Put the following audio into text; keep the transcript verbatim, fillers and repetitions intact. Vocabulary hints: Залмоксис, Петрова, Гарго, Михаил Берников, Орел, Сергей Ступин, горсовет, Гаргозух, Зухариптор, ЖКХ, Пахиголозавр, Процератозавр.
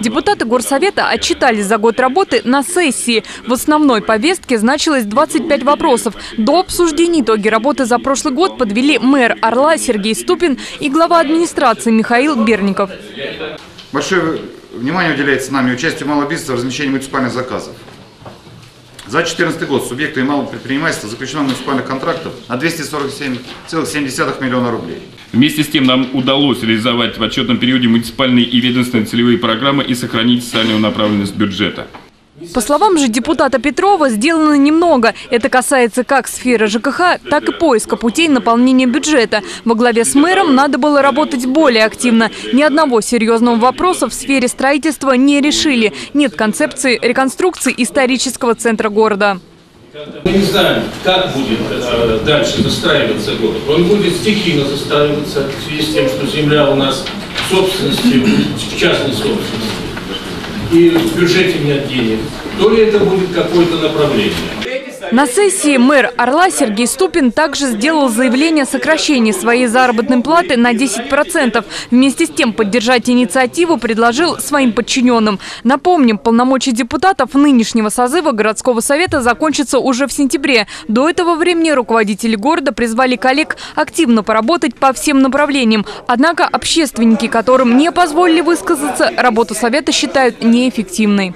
Депутаты горсовета отчитались за год работы на сессии. В основной повестке значилось двадцать пять вопросов. До обсуждения итоги работы за прошлый год подвели мэр Орла Сергей Ступин и глава администрации Михаил Берников. Большое внимание уделяется нами участию малого бизнеса в размещении муниципальных заказов. За две тысячи четырнадцатый год субъектами малого предпринимательства заключено муниципальных контрактов на двести сорок семь целых семь десятых миллиона рублей. Вместе с тем нам удалось реализовать в отчетном периоде муниципальные и ведомственные целевые программы и сохранить социальную направленность бюджета. По словам же депутата Петрова, сделано немного. Это касается как сферы ЖКХ, так и поиска путей наполнения бюджета. Во главе с мэром надо было работать более активно. Ни одного серьезного вопроса в сфере строительства не решили. Нет концепции реконструкции исторического центра города. Мы не знаем, как будет дальше застраиваться город. Он будет стихийно застраиваться в связи с тем, что земля у нас в собственности, в частной собственности. И в бюджете нет денег, то ли это будет какое-то направление. На сессии мэр Орла Сергей Ступин также сделал заявление о сокращении своей заработной платы на десять процентов. Вместе с тем поддержать инициативу предложил своим подчиненным. Напомним, полномочия депутатов нынешнего созыва городского совета закончатся уже в сентябре. До этого времени руководители города призвали коллег активно поработать по всем направлениям. Однако общественники, которым не позволили высказаться, работу совета считают неэффективной.